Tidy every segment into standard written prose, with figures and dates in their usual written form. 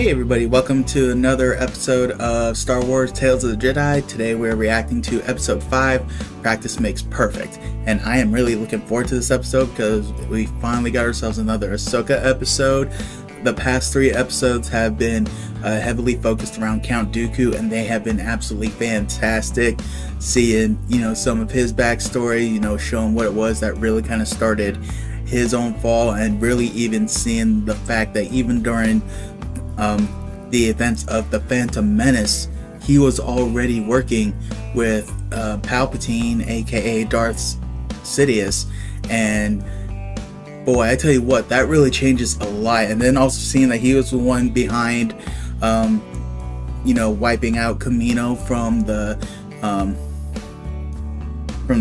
Hey everybody, welcome to another episode of Star Wars Tales of the Jedi. Today we're reacting to episode 5, Practice Makes Perfect. And I am really looking forward to this episode because we finally got ourselves another Ahsoka episode. The past three episodes have been heavily focused around Count Dooku, and they have been absolutely fantastic. Seeing, you know, some of his backstory, you know, showing what it was that really kind of started his own fall, and really even seeing the fact that even during the events of The Phantom Menace, he was already working with Palpatine, aka Darth Sidious. And boy, I tell you what, that really changes a lot. And then also seeing that he was the one behind you know, wiping out Kamino from the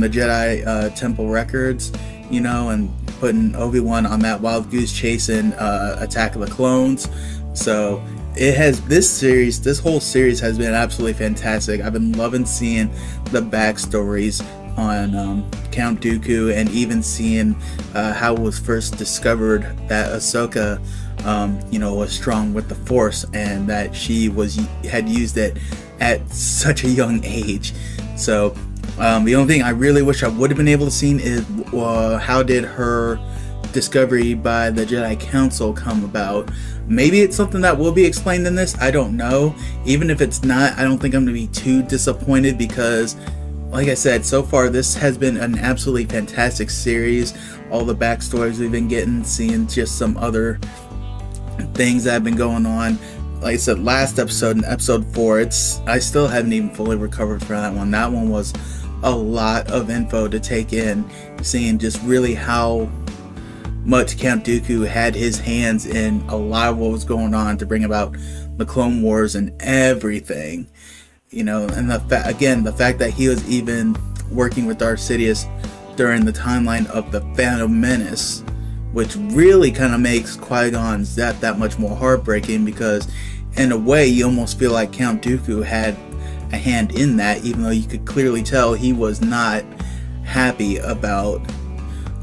Jedi temple records, you know, and putting Obi-Wan on that wild goose chase in Attack of the Clones. So it has, this whole series has been absolutely fantastic. I've been loving seeing the backstories on Count Dooku, and even seeing how it was first discovered that Ahsoka, you know, was strong with the Force, and that she had used it at such a young age. So the only thing I really wish I would have been able to see is how did her discovery by the Jedi Council come about. Maybe it's something that will be explained in this, I don't know. Even if it's not, I don't think I'm gonna be too disappointed, because like I said, so far this has been an absolutely fantastic series. All the backstories we've been getting, seeing just some other things that have been going on. Like I said, last episode, in episode 4, I still haven't even fully recovered from that one. That one was a lot of info to take in, seeing just really how much Count Dooku had his hands in a lot of what was going on to bring about the Clone Wars and everything, you know. And the fact that he was even working with Darth Sidious during the timeline of the Phantom Menace, which really kind of makes Qui-Gon's death that much more heartbreaking, because in a way you almost feel like Count Dooku had a hand in that, even though you could clearly tell he was not happy about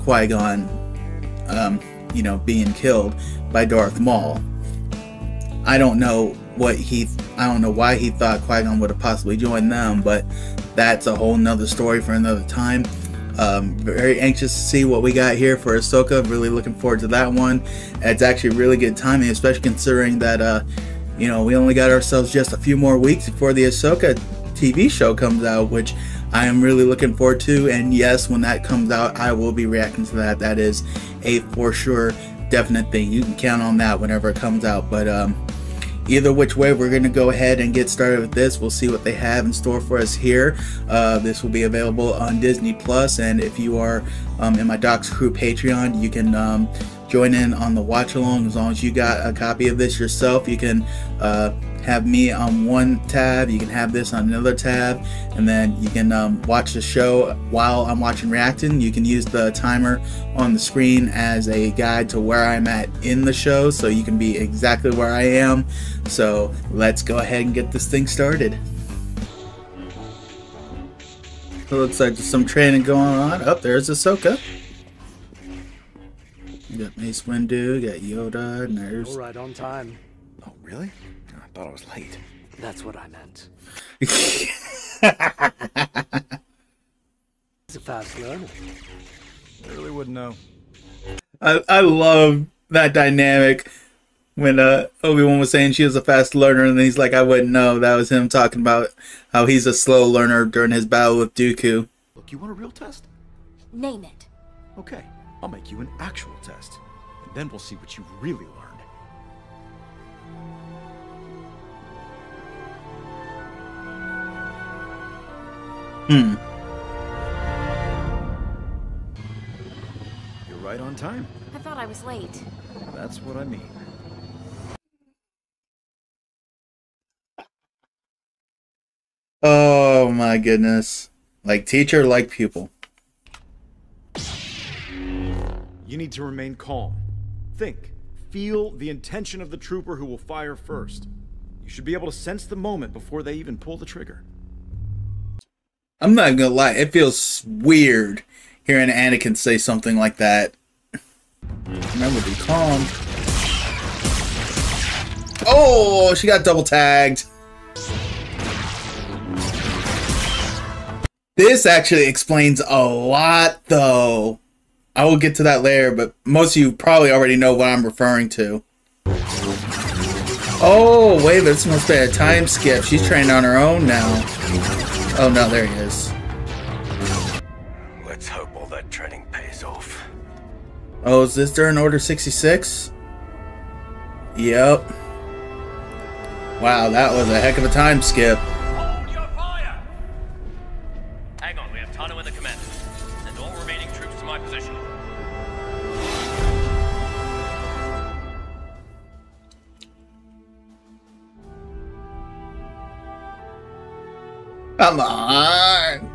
Qui-Gon you know, being killed by Darth Maul. I don't know what I don't know why he thought Qui-Gon would have possibly joined them, but that's a whole nother story for another time. Very anxious to see what we got here for Ahsoka. Really looking forward to that one. It's actually really good timing, especially considering that you know, we only got ourselves just a few more weeks before the Ahsoka TV show comes out, which I am really looking forward to. And yes, when that comes out, I will be reacting to that. That is a for sure definite thing. You can count on that whenever it comes out. But either which way, we're going to go ahead and get started with this. We'll see what they have in store for us here. This will be available on Disney+, and if you are in my Docs Crew Patreon, you can join in on the watch along. As long as you got a copy of this yourself, you can have me on one tab, you can have this on another tab, and then you can watch the show while I'm watching reacting. You can use the timer on the screen as a guide to where I'm at in the show, so you can be exactly where I am. So let's go ahead and get this thing started. It looks like there's some training going on. Up there's Ahsoka. You got Mace Windu, you got Yoda, and there's... All right, on time. Oh, really? I thought I was late. That's what I meant. It's a fast learner. I really wouldn't know. I love that dynamic when Obi-Wan was saying she was a fast learner, and then he's like, I wouldn't know. That was him talking about how he's a slow learner during his battle with Dooku. Look, you want a real test? Name it. Okay. I'll make you an actual test, and then we'll see what you really learned. You're right on time. I thought I was late. That's what I mean. Oh my goodness. Like teacher, like pupil. You need to remain calm. Think. Feel the intention of the trooper who will fire first. You should be able to sense the moment before they even pull the trigger. I'm not gonna lie, it feels weird hearing Anakin say something like that. Remember, be calm. Oh, she got double tagged. This actually explains a lot, though. I will get to that later, but most of you probably already know what I'm referring to. Oh, wait, this must be a time skip. She's trained on her own now. Oh, no, there he is. Let's hope all that training pays off. Oh, is this during Order 66? Yep. Wow, that was a heck of a time skip. Hold your fire! Hang on, we have Tano in the command. Send all remaining troops to my position. Come on!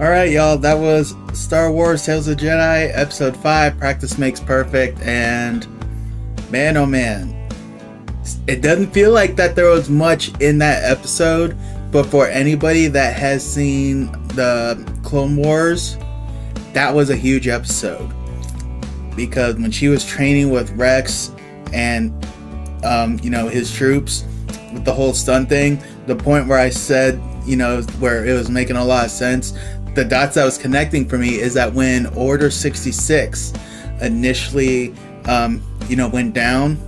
Alright y'all, that was Star Wars Tales of the Jedi, Episode 5, Practice Makes Perfect, and man oh man. It doesn't feel like that there was much in that episode, but for anybody that has seen the Clone Wars, that was a huge episode. Because when she was training with Rex and, you know, his troops, with the whole stun thing, the point where I said, you know, where it was making a lot of sense, the dots that was connecting for me is that when Order 66 initially, you know, went down,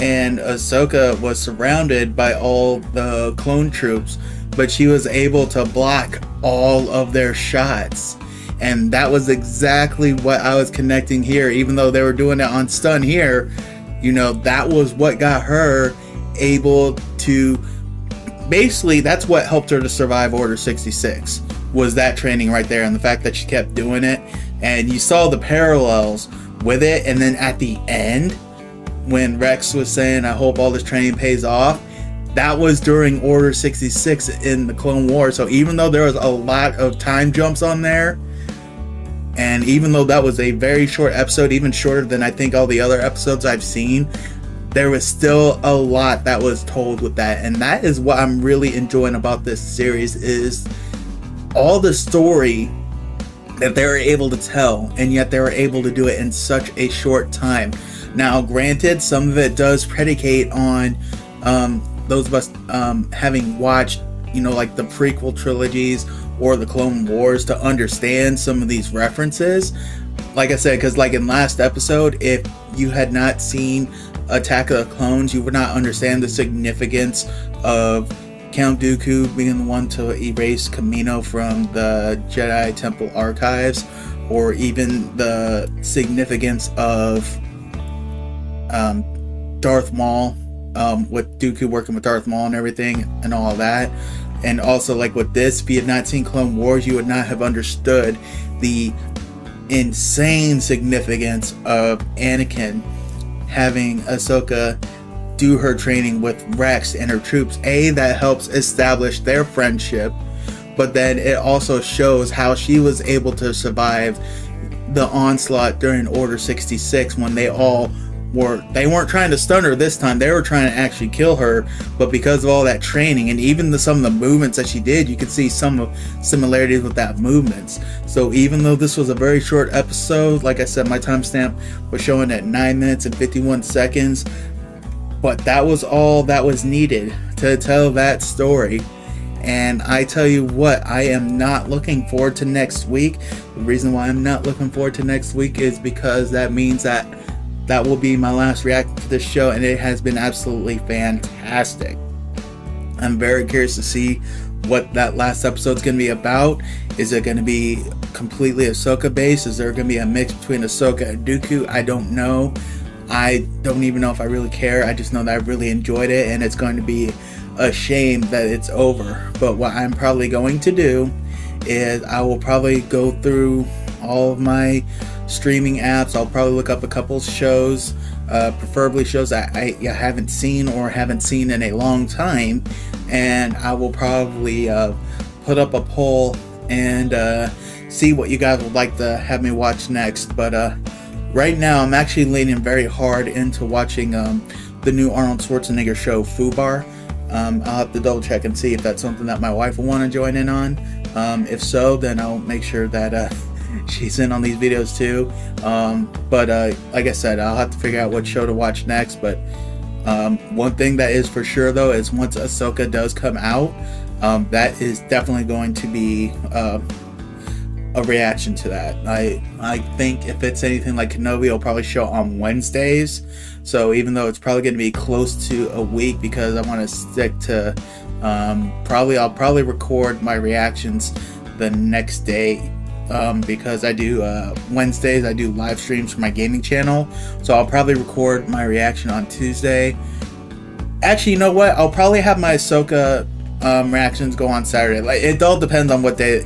and Ahsoka was surrounded by all the clone troops, but she was able to block all of their shots. And that was exactly what I was connecting here. Even though they were doing it on stun here, you know, that was what got her able to, basically that's what helped her to survive Order 66, was that training right there, and the fact that she kept doing it. And you saw the parallels with it. And then at the end, when Rex was saying, I hope all this training pays off, that was during Order 66 in the Clone Wars. So even though there was a lot of time jumps on there, and even though that was a very short episode, even shorter than I think all the other episodes I've seen, there was still a lot that was told with that. And that is what I'm really enjoying about this series, is all the story that they were able to tell, and yet they were able to do it in such a short time. Now, granted, some of it does predicate on those of us having watched, you know, like the prequel trilogies or the Clone Wars to understand some of these references. Like I said, because like in last episode, if you had not seen Attack of the Clones, you would not understand the significance of Count Dooku being the one to erase Kamino from the Jedi Temple archives, or even the significance of Darth Maul, with Dooku working with Darth Maul and everything and all that. And also, like with this, if you had not seen Clone Wars, you would not have understood the insane significance of Anakin having Ahsoka do her training with Rex and her troops. A, that helps establish their friendship, but then it also shows how she was able to survive the onslaught during Order 66 when they all were, they weren't trying to stun her this time, they were trying to actually kill her, but because of all that training and even some of the movements that she did, you could see some of similarities with that movements. So even though this was a very short episode, like I said, my timestamp was showing at 9 minutes and 51 seconds, but that was all that was needed to tell that story. And I tell you what, I am not looking forward to next week. The reason why I'm not looking forward to next week is because that means that that will be my last react to this show, and it has been absolutely fantastic. I'm very curious to see what that last episode's going to be about. Is it going to be completely Ahsoka based? Is there going to be a mix between Ahsoka and Dooku? I don't know. I don't even know if I really care. I just know that I really enjoyed it, and it's going to be a shame that it's over. But what I'm probably going to do is I will probably go through all of my streaming apps. I'll probably look up a couple shows, preferably shows that I haven't seen or haven't seen in a long time, and I will probably put up a poll and see what you guys would like to have me watch next. But right now I'm actually leaning very hard into watching the new Arnold Schwarzenegger show, Fubar. I'll have to double check and see if that's something that my wife will want to join in on. If so, then I'll make sure that she's in on these videos too. But like I said, I'll have to figure out what show to watch next. But one thing that is for sure though is once Ahsoka does come out, that is definitely going to be a reaction to that. I think if it's anything like Kenobi, it'll probably show on Wednesdays. So even though it's probably going to be close to a week, because I want to stick to I'll probably record my reactions the next day, because I do Wednesdays, I do live streams for my gaming channel, so I'll probably record my reaction on Tuesday. Actually, you know what? I'll probably have my Ahsoka reactions go on Saturday. Like, it all depends on what day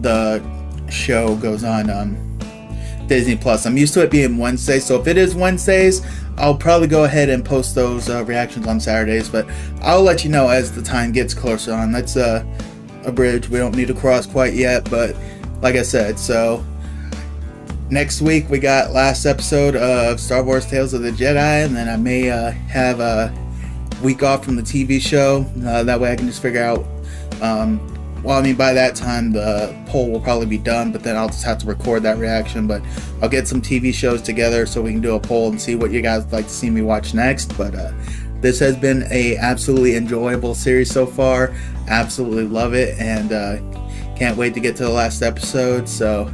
the show goes on Disney+. I'm used to it being Wednesday, so if it is Wednesdays, I'll probably go ahead and post those reactions on Saturdays, but I'll let you know as the time gets closer on. That's a bridge we don't need to cross quite yet, but like I said, so next week we got last episode of Star Wars Tales of the Jedi, and then I may have a week off from the TV show. That way I can just figure out well, I mean, by that time, the poll will probably be done, but then I'll just have to record that reaction. But I'll get some TV shows together so we can do a poll and see what you guys would like to see me watch next. But this has been a absolutely enjoyable series so far. Absolutely love it, and can't wait to get to the last episode. So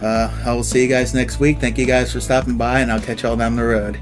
I will see you guys next week. Thank you guys for stopping by, and I'll catch y'all down the road.